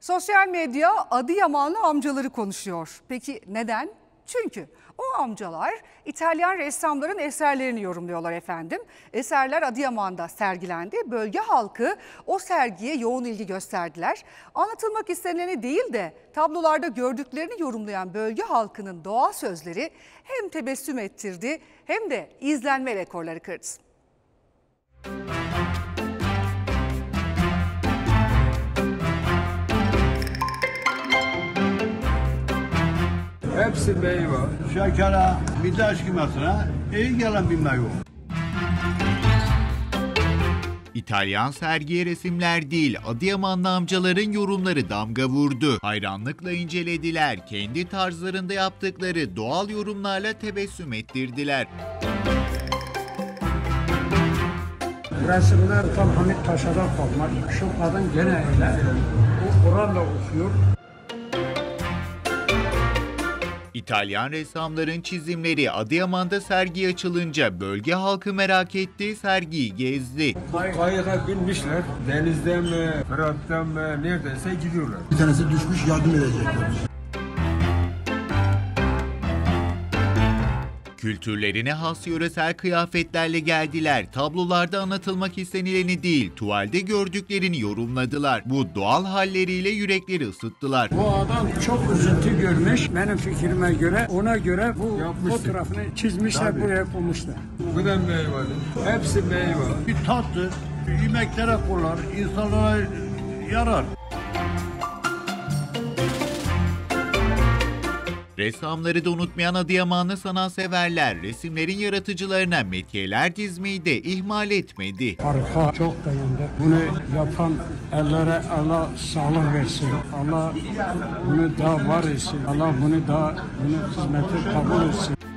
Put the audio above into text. Sosyal medya Adıyamanlı amcaları konuşuyor. Peki neden? Çünkü o amcalar İtalyan ressamların eserlerini yorumluyorlar efendim. Eserler Adıyaman'da sergilendi. Bölge halkı o sergiye yoğun ilgi gösterdiler. Anlatılmak istenileni değil de tablolarda gördüklerini yorumlayan bölge halkının doğa sözleri hem tebessüm ettirdi hem de izlenme rekorları kırdı. Hepsi meyve. Şekere, midaş kimasına iyi gelen bir meyve. İtalyan sergiye resimler değil, Adıyamanlı amcaların yorumları damga vurdu. Hayranlıkla incelediler, kendi tarzlarında yaptıkları doğal yorumlarla tebessüm ettirdiler. Resimler tam Hamit Paşa'dan kalmak. Şu kadın gene öyle. O Kur'an'la okuyor. İtalyan ressamların çizimleri Adıyaman'da sergi açılınca bölge halkı merak ettiği sergiyi gezdi. Kayığa binmişler, denizden mi, fırattan mı, neredeyse gidiyorlar. Bir tanesi düşmüş, yardım edecekler. Kültürlerine has yöresel kıyafetlerle geldiler. Tablolarda anlatılmak istenileni değil, tuvalde gördüklerini yorumladılar. Bu doğal halleriyle yürekleri ısıttılar. Bu adam çok üzüntü görmüş. Benim fikrime göre, ona göre bu fotoğrafını çizmişler, tabii buraya koymuşlar. Bu da meyve. Hepsi meyve. Bir tattır, yemeklere koyar, insanlara yarar. Ressamları da unutmayan Adıyamanlı sanatseverler resimlerin yaratıcılarına metiyeler dizmeyi de ihmal etmedi. Harika, çok dayandı. Bunu yapan ellere Allah sağlık versin. Allah bunu daha var etsin. Allah bunu daha hizmeti kabul etsin.